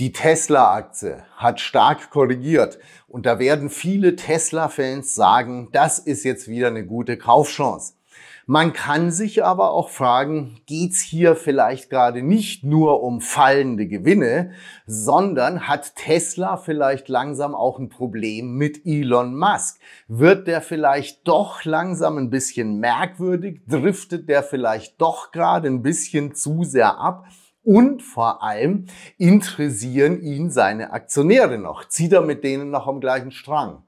Die Tesla-Aktie hat stark korrigiert und da werden viele Tesla-Fans sagen, das ist jetzt wieder eine gute Kaufchance. Man kann sich aber auch fragen, geht's hier vielleicht gerade nicht nur um fallende Gewinne, sondern hat Tesla vielleicht langsam auch ein Problem mit Elon Musk? Wird der vielleicht doch langsam ein bisschen merkwürdig? Driftet der vielleicht doch gerade ein bisschen zu sehr ab? Und vor allem interessieren ihn seine Aktionäre noch. Zieht er mit denen noch am gleichen Strang?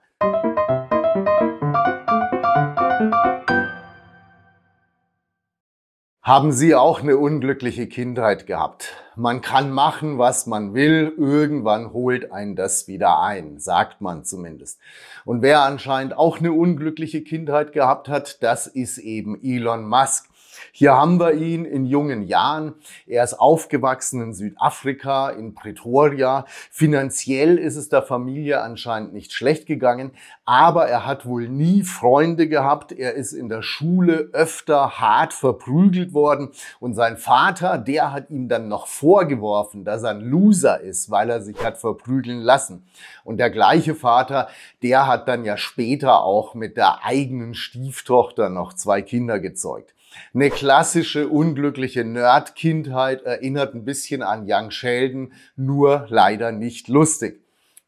Haben Sie auch eine unglückliche Kindheit gehabt? Man kann machen, was man will, irgendwann holt einen das wieder ein, sagt man zumindest. Und wer anscheinend auch eine unglückliche Kindheit gehabt hat, das ist eben Elon Musk. Hier haben wir ihn in jungen Jahren. Er ist aufgewachsen in Südafrika, in Pretoria. Finanziell ist es der Familie anscheinend nicht schlecht gegangen, aber er hat wohl nie Freunde gehabt. Er ist in der Schule öfter hart verprügelt worden und sein Vater, der hat ihm dann noch vorgeworfen, dass er ein Loser ist, weil er sich hat verprügeln lassen. Und der gleiche Vater, der hat dann ja später auch mit der eigenen Stieftochter noch zwei Kinder gezeugt. Eine klassische, unglückliche Nerd-Kindheit, erinnert ein bisschen an Young Sheldon, nur leider nicht lustig.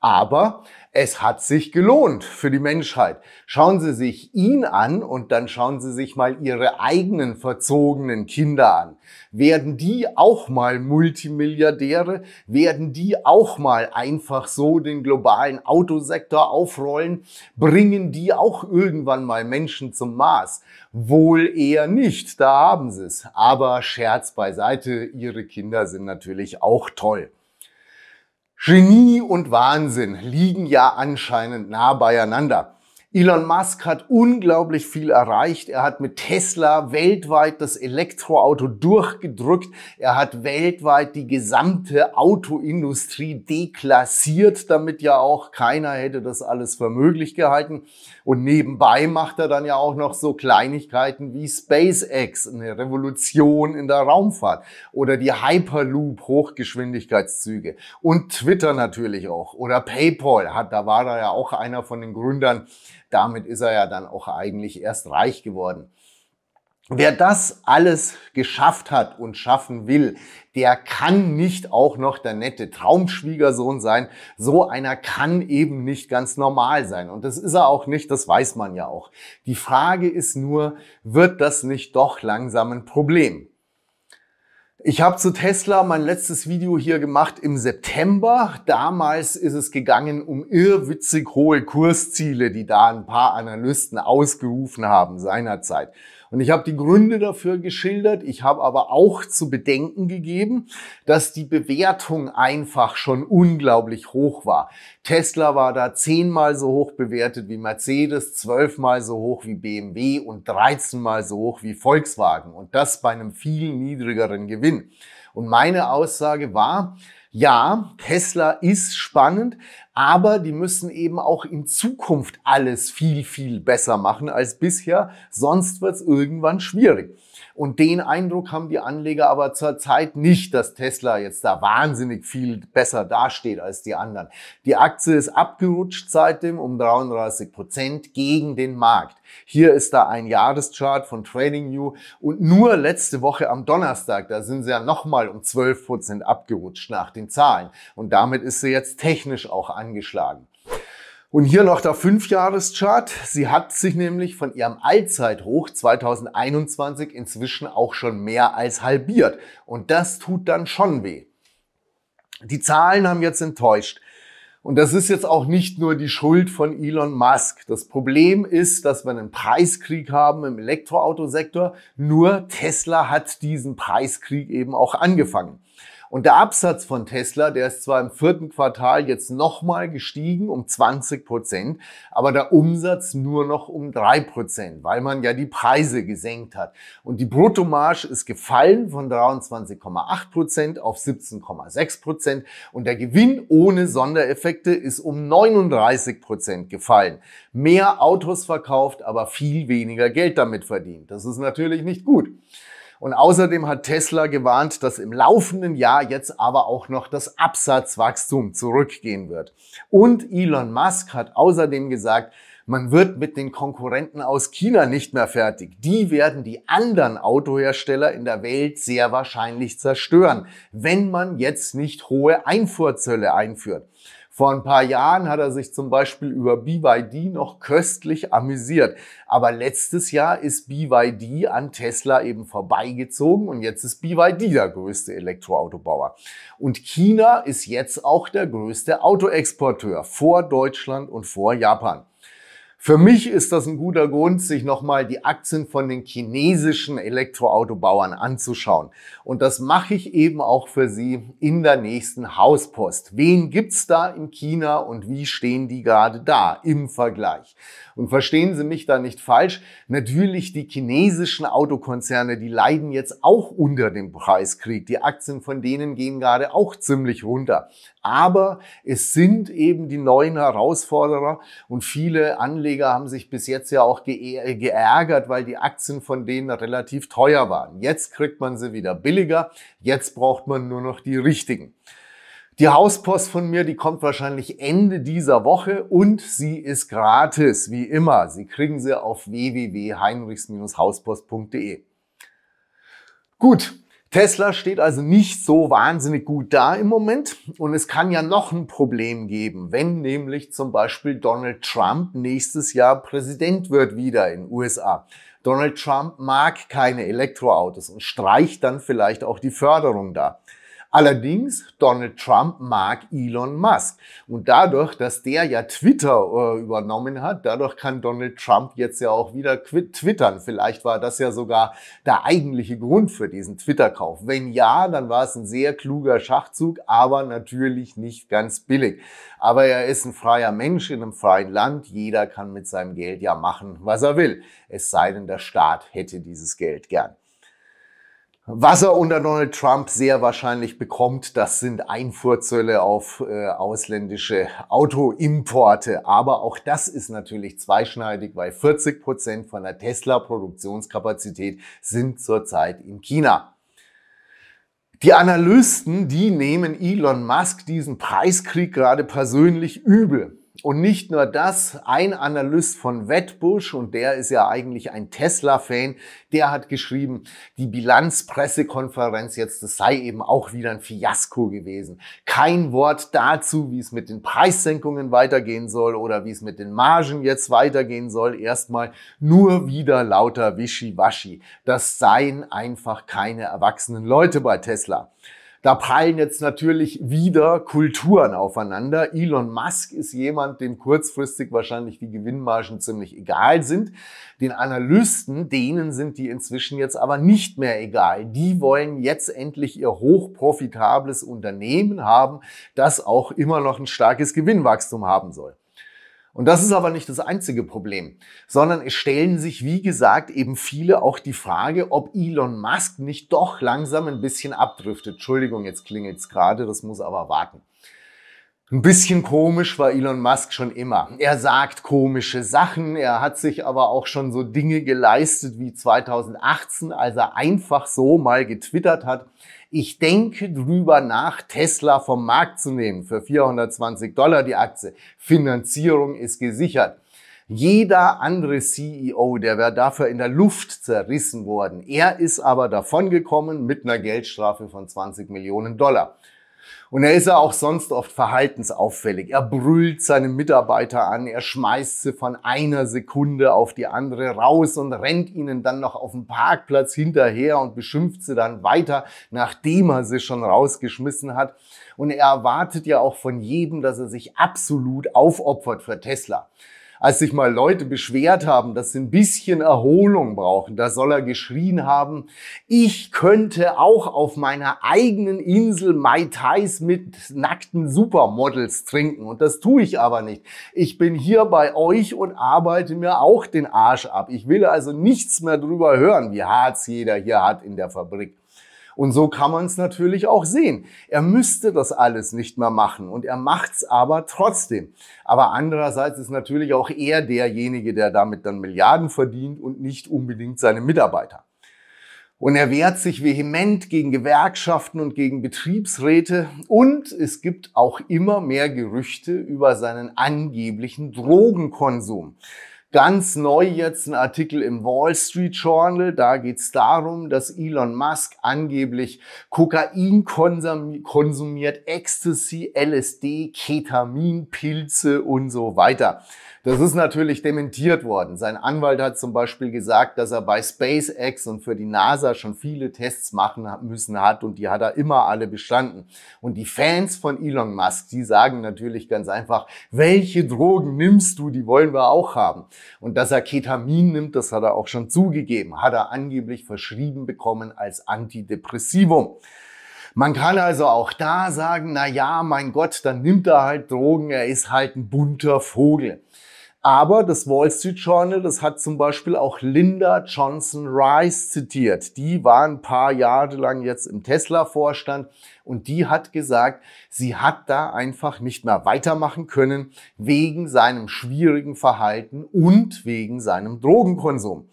Aber es hat sich gelohnt für die Menschheit. Schauen Sie sich ihn an und dann schauen Sie sich mal Ihre eigenen verzogenen Kinder an. Werden die auch mal Multimilliardäre? Werden die auch mal einfach so den globalen Autosektor aufrollen? Bringen die auch irgendwann mal Menschen zum Mars? Wohl eher nicht, da haben sie es. Aber Scherz beiseite, Ihre Kinder sind natürlich auch toll. Genie und Wahnsinn liegen ja anscheinend nah beieinander. Elon Musk hat unglaublich viel erreicht. Er hat mit Tesla weltweit das Elektroauto durchgedrückt. Er hat weltweit die gesamte Autoindustrie deklassiert, damit ja auch keiner hätte das alles für möglich gehalten. Und nebenbei macht er dann ja auch noch so Kleinigkeiten wie SpaceX, eine Revolution in der Raumfahrt, oder die Hyperloop-Hochgeschwindigkeitszüge und Twitter natürlich auch, oder Paypal. Da war er ja auch einer von den Gründern. Damit ist er ja dann auch eigentlich erst reich geworden. Wer das alles geschafft hat und schaffen will, der kann nicht auch noch der nette Traumschwiegersohn sein. So einer kann eben nicht ganz normal sein. Und das ist er auch nicht, das weiß man ja auch. Die Frage ist nur, wird das nicht doch langsam ein Problem? Ich habe zu Tesla mein letztes Video hier gemacht im September. Damals ist es gegangen um irrwitzig hohe Kursziele, die da ein paar Analysten ausgerufen haben seinerzeit. Und ich habe die Gründe dafür geschildert. Ich habe aber auch zu bedenken gegeben, dass die Bewertung einfach schon unglaublich hoch war. Tesla war da 10-mal so hoch bewertet wie Mercedes, 12-mal so hoch wie BMW und 13-mal so hoch wie Volkswagen. Und das bei einem viel niedrigeren Gewinn. Und meine Aussage war, ja, Tesla ist spannend, aber die müssen eben auch in Zukunft alles viel, viel besser machen als bisher, sonst wird es irgendwann schwierig. Und den Eindruck haben die Anleger aber zurzeit nicht, dass Tesla jetzt da wahnsinnig viel besser dasteht als die anderen. Die Aktie ist abgerutscht seitdem um 33% gegen den Markt. Hier ist da ein Jahreschart von TradingView und nur letzte Woche am Donnerstag, da sind sie ja nochmal um 12% abgerutscht nach den Zahlen. Und damit ist sie jetzt technisch auch angeschlagen. Und hier noch der 5-Jahres-Chart. Sie hat sich nämlich von ihrem Allzeithoch 2021 inzwischen auch schon mehr als halbiert. Und das tut dann schon weh. Die Zahlen haben jetzt enttäuscht. Und das ist jetzt auch nicht nur die Schuld von Elon Musk. Das Problem ist, dass wir einen Preiskrieg haben im Elektroautosektor. Nur Tesla hat diesen Preiskrieg eben auch angefangen. Und der Absatz von Tesla, der ist zwar im 4. Quartal jetzt nochmal gestiegen um 20%, aber der Umsatz nur noch um 3%, weil man ja die Preise gesenkt hat. Und die Bruttomarge ist gefallen von 23,8% auf 17,6% und der Gewinn ohne Sondereffekte ist um 39% gefallen. Mehr Autos verkauft, aber viel weniger Geld damit verdient. Das ist natürlich nicht gut. Und außerdem hat Tesla gewarnt, dass im laufenden Jahr jetzt aber auch noch das Absatzwachstum zurückgehen wird. Und Elon Musk hat außerdem gesagt, man wird mit den Konkurrenten aus China nicht mehr fertig. Die werden die anderen Autohersteller in der Welt sehr wahrscheinlich zerstören, wenn man jetzt nicht hohe Einfuhrzölle einführt. Vor ein paar Jahren hat er sich zum Beispiel über BYD noch köstlich amüsiert. Aber letztes Jahr ist BYD an Tesla eben vorbeigezogen und jetzt ist BYD der größte Elektroautobauer. Und China ist jetzt auch der größte Autoexporteur vor Deutschland und vor Japan. Für mich ist das ein guter Grund, sich nochmal die Aktien von den chinesischen Elektroautobauern anzuschauen. Und das mache ich eben auch für Sie in der nächsten Hauspost. Wen gibt's da in China und wie stehen die gerade da im Vergleich? Und verstehen Sie mich da nicht falsch, natürlich die chinesischen Autokonzerne, die leiden jetzt auch unter dem Preiskrieg. Die Aktien von denen gehen gerade auch ziemlich runter. Aber es sind eben die neuen Herausforderer und viele Anleger haben sich bis jetzt ja auch geärgert, weil die Aktien von denen relativ teuer waren. Jetzt kriegt man sie wieder billiger, jetzt braucht man nur noch die richtigen. Die Hauspost von mir, die kommt wahrscheinlich Ende dieser Woche und sie ist gratis, wie immer. Sie kriegen sie auf www.heinrichs-hauspost.de. Gut. Tesla steht also nicht so wahnsinnig gut da im Moment und es kann ja noch ein Problem geben, wenn nämlich zum Beispiel Donald Trump nächstes Jahr Präsident wird wieder in den USA. Donald Trump mag keine Elektroautos und streicht dann vielleicht auch die Förderung da. Allerdings, Donald Trump mag Elon Musk und dadurch, dass der ja Twitter übernommen hat, dadurch kann Donald Trump jetzt ja auch wieder twittern. Vielleicht war das ja sogar der eigentliche Grund für diesen Twitter-Kauf. Wenn ja, dann war es ein sehr kluger Schachzug, aber natürlich nicht ganz billig. Aber er ist ein freier Mensch in einem freien Land. Jeder kann mit seinem Geld ja machen, was er will. Es sei denn, der Staat hätte dieses Geld gern. Was er unter Donald Trump sehr wahrscheinlich bekommt, das sind Einfuhrzölle auf ausländische Autoimporte. Aber auch das ist natürlich zweischneidig, weil 40% von der Tesla-Produktionskapazität sind zurzeit in China. Die Analysten, die nehmen Elon Musk diesen Preiskrieg gerade persönlich übel. Und nicht nur das, ein Analyst von Wedbush, und der ist ja eigentlich ein Tesla-Fan, der hat geschrieben, die Bilanzpressekonferenz jetzt, das sei eben auch wieder ein Fiasko gewesen. Kein Wort dazu, wie es mit den Preissenkungen weitergehen soll oder wie es mit den Margen jetzt weitergehen soll. Erstmal nur wieder lauter Wischiwaschi. Das seien einfach keine erwachsenen Leute bei Tesla. Da prallen jetzt natürlich wieder Kulturen aufeinander. Elon Musk ist jemand, dem kurzfristig wahrscheinlich die Gewinnmargen ziemlich egal sind. Den Analysten, denen sind die inzwischen jetzt aber nicht mehr egal. Die wollen jetzt endlich ihr hochprofitables Unternehmen haben, das auch immer noch ein starkes Gewinnwachstum haben soll. Und das ist aber nicht das einzige Problem, sondern es stellen sich, wie gesagt, eben viele auch die Frage, ob Elon Musk nicht doch langsam ein bisschen abdriftet. Entschuldigung, jetzt klingelt's gerade, das muss aber warten. Ein bisschen komisch war Elon Musk schon immer. Er sagt komische Sachen, er hat sich aber auch schon so Dinge geleistet wie 2018, als er einfach so mal getwittert hat, ich denke drüber nach, Tesla vom Markt zu nehmen für $420 die Aktie. Finanzierung ist gesichert. Jeder andere CEO, der wäre dafür in der Luft zerrissen worden. Er ist aber davongekommen mit einer Geldstrafe von $20 Millionen. Und er ist ja auch sonst oft verhaltensauffällig. Er brüllt seine Mitarbeiter an, er schmeißt sie von einer Sekunde auf die andere raus und rennt ihnen dann noch auf dem Parkplatz hinterher und beschimpft sie dann weiter, nachdem er sie schon rausgeschmissen hat. Und er erwartet ja auch von jedem, dass er sich absolut aufopfert für Tesla. Als sich mal Leute beschwert haben, dass sie ein bisschen Erholung brauchen, da soll er geschrien haben, ich könnte auch auf meiner eigenen Insel Mai Tais mit nackten Supermodels trinken. Und das tue ich aber nicht. Ich bin hier bei euch und arbeite mir auch den Arsch ab. Ich will also nichts mehr drüber hören, wie Harz jeder hier hat in der Fabrik. Und so kann man es natürlich auch sehen. Er müsste das alles nicht mehr machen und er macht's aber trotzdem. Aber andererseits ist natürlich auch er derjenige, der damit dann Milliarden verdient und nicht unbedingt seine Mitarbeiter. Und er wehrt sich vehement gegen Gewerkschaften und gegen Betriebsräte. Und es gibt auch immer mehr Gerüchte über seinen angeblichen Drogenkonsum. Ganz neu jetzt ein Artikel im Wall Street Journal, da geht es darum, dass Elon Musk angeblich Kokain konsumiert, Ecstasy, LSD, Ketamin, Pilze und so weiter. Das ist natürlich dementiert worden. Sein Anwalt hat zum Beispiel gesagt, dass er bei SpaceX und für die NASA schon viele Tests machen müssen hat und die hat er immer alle bestanden. Und die Fans von Elon Musk, die sagen natürlich ganz einfach, welche Drogen nimmst du, die wollen wir auch haben. Und dass er Ketamin nimmt, das hat er auch schon zugegeben, hat er angeblich verschrieben bekommen als Antidepressivum. Man kann also auch da sagen, na ja, mein Gott, dann nimmt er halt Drogen, er ist halt ein bunter Vogel. Aber das Wall Street Journal, das hat zum Beispiel auch Linda Johnson Rice zitiert. Die war ein paar Jahre lang jetzt im Tesla-Vorstand und die hat gesagt, sie hat da einfach nicht mehr weitermachen können wegen seinem schwierigen Verhalten und wegen seinem Drogenkonsum.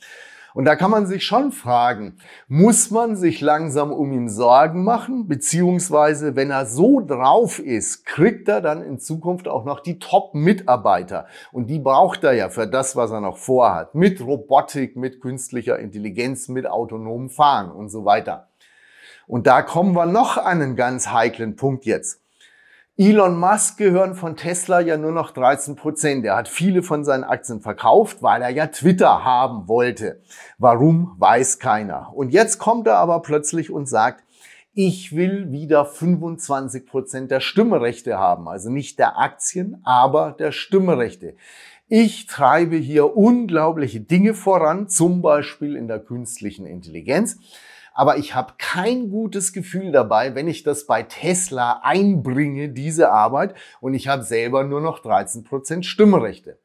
Und da kann man sich schon fragen, muss man sich langsam um ihn Sorgen machen? Beziehungsweise, wenn er so drauf ist, kriegt er dann in Zukunft auch noch die Top-Mitarbeiter. Und die braucht er ja für das, was er noch vorhat. Mit Robotik, mit künstlicher Intelligenz, mit autonomem Fahren und so weiter. Und da kommen wir noch an einen ganz heiklen Punkt jetzt. Elon Musk gehören von Tesla ja nur noch 13%. Er hat viele von seinen Aktien verkauft, weil er ja Twitter haben wollte. Warum, weiß keiner. Und jetzt kommt er aber plötzlich und sagt, ich will wieder 25% der Stimmrechte haben. Also nicht der Aktien, aber der Stimmrechte. Ich treibe hier unglaubliche Dinge voran, zum Beispiel in der künstlichen Intelligenz. Aber ich habe kein gutes Gefühl dabei, wenn ich das bei Tesla einbringe, diese Arbeit, und ich habe selber nur noch 13% Stimmrechte.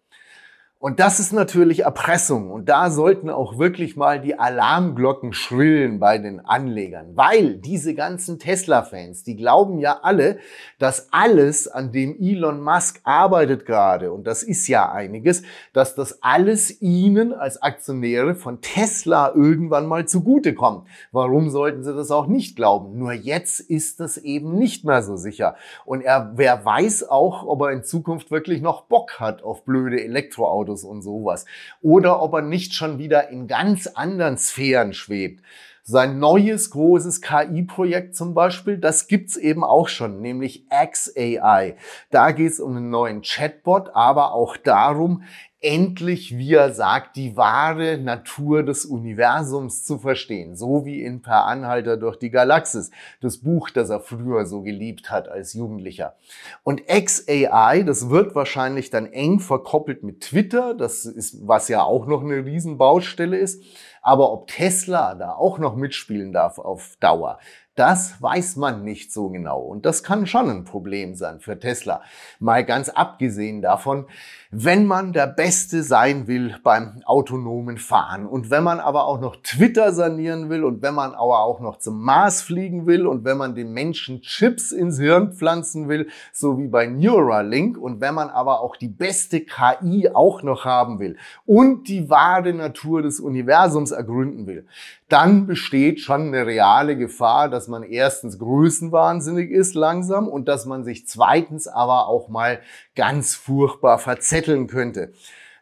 Und das ist natürlich Erpressung. Und da sollten auch wirklich mal die Alarmglocken schrillen bei den Anlegern. Weil diese ganzen Tesla-Fans, die glauben ja alle, dass alles, an dem Elon Musk arbeitet gerade, und das ist ja einiges, dass das alles ihnen als Aktionäre von Tesla irgendwann mal zugutekommt. Warum sollten sie das auch nicht glauben? Nur jetzt ist das eben nicht mehr so sicher. Und wer weiß auch, ob er in Zukunft wirklich noch Bock hat auf blöde Elektroautos und sowas. Oder ob er nicht schon wieder in ganz anderen Sphären schwebt. Sein neues großes KI-Projekt zum Beispiel, das gibt es eben auch schon, nämlich XAI. Da geht es um einen neuen Chatbot, aber auch darum, endlich, wie er sagt, die wahre Natur des Universums zu verstehen. So wie in Per Anhalter durch die Galaxis, das Buch, das er früher so geliebt hat als Jugendlicher. Und XAI, das wird wahrscheinlich dann eng verkoppelt mit Twitter, das ist, was ja auch noch eine Riesenbaustelle ist. Aber ob Tesla da auch noch mitspielen darf auf Dauer, das weiß man nicht so genau. Und das kann schon ein Problem sein für Tesla. Mal ganz abgesehen davon, wenn man der Beste sein will beim autonomen Fahren und wenn man aber auch noch Twitter sanieren will und wenn man aber auch noch zum Mars fliegen will und wenn man den Menschen Chips ins Hirn pflanzen will, so wie bei Neuralink, und wenn man aber auch die beste KI auch noch haben will und die wahre Natur des Universums ergründen will, dann besteht schon eine reale Gefahr, dass man erstens größenwahnsinnig ist langsam und dass man sich zweitens aber auch mal ganz furchtbar verzetteln könnte.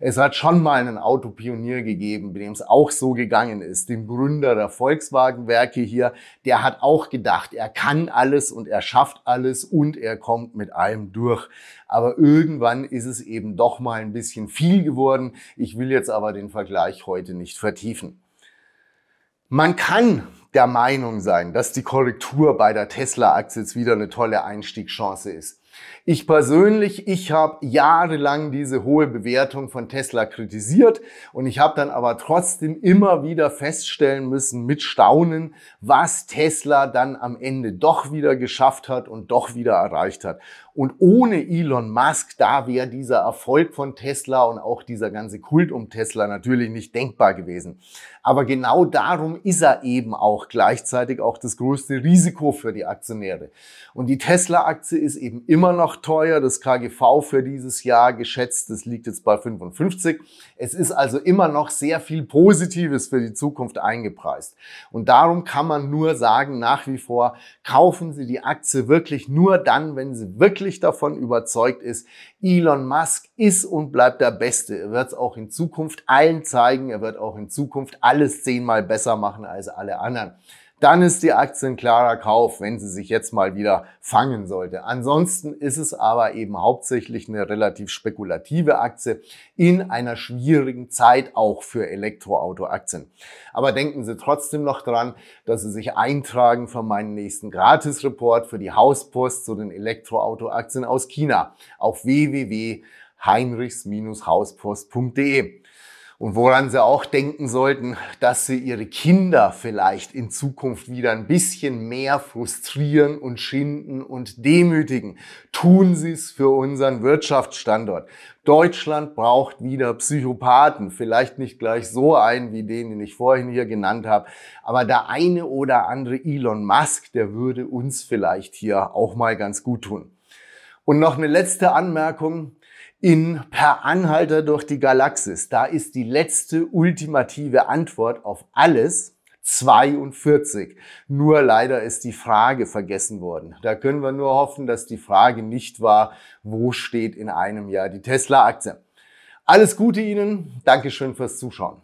Es hat schon mal einen Autopionier gegeben, dem es auch so gegangen ist. Dem Gründer der Volkswagen-Werke hier, der hat auch gedacht, er kann alles und er schafft alles und er kommt mit allem durch. Aber irgendwann ist es eben doch mal ein bisschen viel geworden. Ich will jetzt aber den Vergleich heute nicht vertiefen. Man kann der Meinung sein, dass die Korrektur bei der Tesla-Aktie jetzt wieder eine tolle Einstiegschance ist. Ich persönlich, ich habe jahrelang diese hohe Bewertung von Tesla kritisiert und ich habe dann aber trotzdem immer wieder feststellen müssen mit Staunen, was Tesla dann am Ende doch wieder geschafft hat und doch wieder erreicht hat. Und ohne Elon Musk, da wäre dieser Erfolg von Tesla und auch dieser ganze Kult um Tesla natürlich nicht denkbar gewesen. Aber genau darum ist er eben auch gleichzeitig auch das größte Risiko für die Aktionäre. Und die Tesla-Aktie ist eben immer immer noch teuer. Das KGV für dieses Jahr geschätzt, das liegt jetzt bei 55. Es ist also immer noch sehr viel Positives für die Zukunft eingepreist. Und darum kann man nur sagen, nach wie vor, kaufen Sie die Aktie wirklich nur dann, wenn sie wirklich davon überzeugt ist, Elon Musk ist und bleibt der Beste. Er wird es auch in Zukunft allen zeigen. Er wird auch in Zukunft alles 10-mal besser machen als alle anderen. Dann ist die Aktie ein klarer Kauf, wenn sie sich jetzt mal wieder fangen sollte. Ansonsten ist es aber eben hauptsächlich eine relativ spekulative Aktie in einer schwierigen Zeit auch für Elektroautoaktien. Aber denken Sie trotzdem noch dran, dass Sie sich eintragen für meinen nächsten Gratis-Report für die Hauspost zu den Elektroautoaktien aus China auf www.heinrichs-hauspost.de. Und woran Sie auch denken sollten, dass Sie Ihre Kinder vielleicht in Zukunft wieder ein bisschen mehr frustrieren und schinden und demütigen. Tun Sie es für unseren Wirtschaftsstandort. Deutschland braucht wieder Psychopathen, vielleicht nicht gleich so einen wie den, den ich vorhin hier genannt habe, aber der eine oder andere Elon Musk, der würde uns vielleicht hier auch mal ganz gut tun. Und noch eine letzte Anmerkung. In Per Anhalter durch die Galaxis, da ist die letzte ultimative Antwort auf alles 42. Nur leider ist die Frage vergessen worden. Da können wir nur hoffen, dass die Frage nicht war, wo steht in einem Jahr die Tesla-Aktie. Alles Gute Ihnen, Dankeschön fürs Zuschauen.